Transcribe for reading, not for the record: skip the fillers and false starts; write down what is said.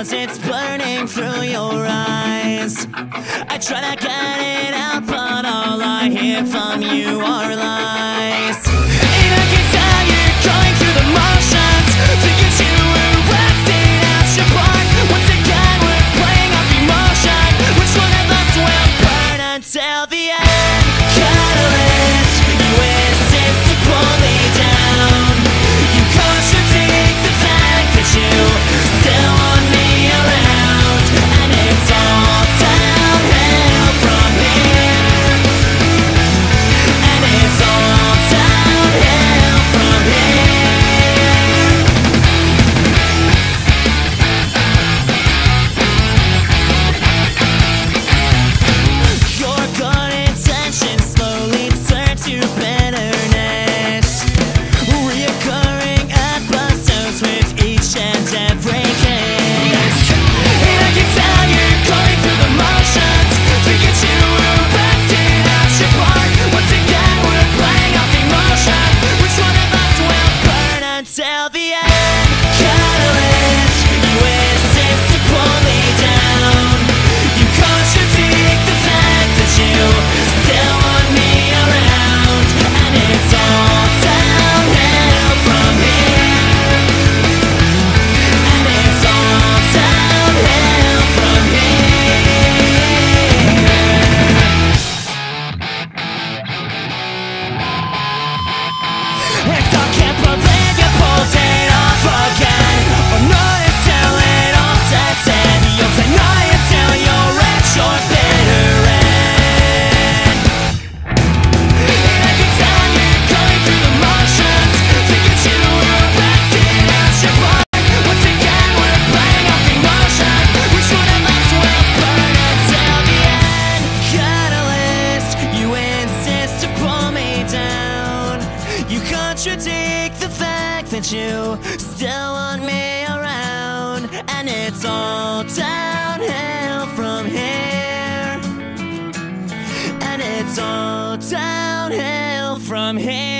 cause it's burning through your eyes. I try to get it out, but all I hear from you are lies. And I can tell you're going through the motions, thinking you were acting out your part. Once again we're playing off emotion. Which one of us will burn until the end? Catalyst, you insist to pull me down. You contradict the fact that you still want me around, and it's all downhill from here. And it's all downhill from here. Your good intentions slowly turn to bitterness, reoccurring episodes with each and every case. And I can tell you're going through the motions, thinking you were acting out your part. Once again we're playing off emotion. Which one of us will burn until the end? Catalyst, you insist to pull me down. You contradict the fact that you still want me around, and it's all downhill from here. And it's all downhill from here. And I can't believe you pulled it off again. I'll notice till it all sets in. You'll deny it till you're at your bitter end. And I can tell you're going through the motions, thinking you were acting out your part. Once again we're playing off emotion. Which one of us will burn until the end? Catalyst, you insist to pull me down. You contradict the fact that you still want me around, and it's all downhill from here. And it's all downhill from here.